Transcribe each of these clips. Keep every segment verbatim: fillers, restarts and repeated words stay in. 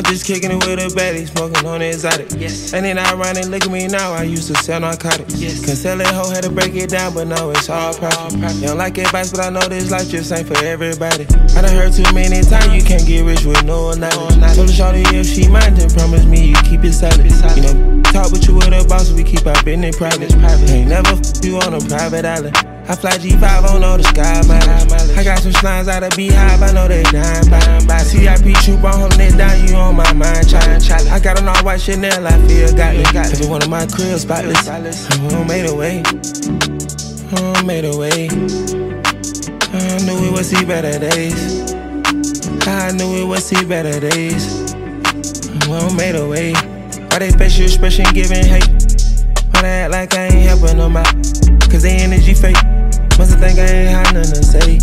I'm just kicking it with a baddie, smoking on the exotic. Yes. And then ironic, look at me now, I used to sell narcotics. Yes. Can sell it, hoe, had to break it down, but now it's all profit. You don't like advice, but I know this life just ain't for everybody. I done heard too many times, you can't get rich with no knowledge. Told the shorty if she mind, then promise me you keep it solid. You know, talk with you with a boss, we keep our business private. Ain't never f you on a private island. I fly G five, on all the sky mileage. I got some slimes out of Beehive, I know they nine by by. C I P troop, I'm holding it down, you on my mind, trying child. I got an all white Chanel, I feel got it. Every one of my cribs spotless. I made a way, I made a way. I knew we would see better days. I knew we would see better days. I made a way. Why they facial expression giving hate? Why they act like I ain't helping them out? Cause they energy fake. Must think I ain't had nothing to say.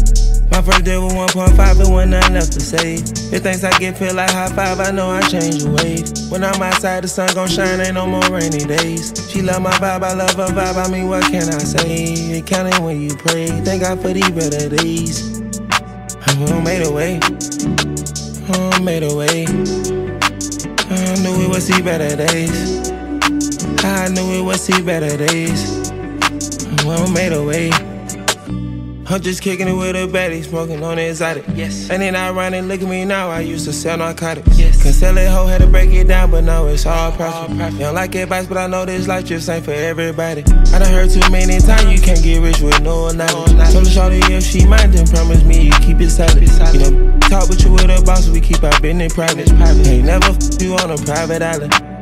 My first deal was one point five, it wasn't nothing left to say. It thinks I get feel like high five, I know I change the way. When I'm outside, the sun gon' shine, ain't no more rainy days. She love my vibe, I love her vibe, I mean, what can I say? It counting when you pray, thank God for these better days. I made a way, I made a way. I knew we would see better days. I knew we would see better days. I made a way. I'm just kicking it with a baddie, smoking on the exotic. Yes. And then ironic, look at me now, I used to sell narcotics. Yes. Can sell it, hoe, had to break it down, but now it's all profit. all profit. You don't like advice, but I know this life just ain't for everybody. I done heard too many times, you can't get rich with no knowledge. Told the shorty if she mind, then promise me you keep it solid. You know, talk with you with a boss, we keep our business private. Ain't never f you on a private island.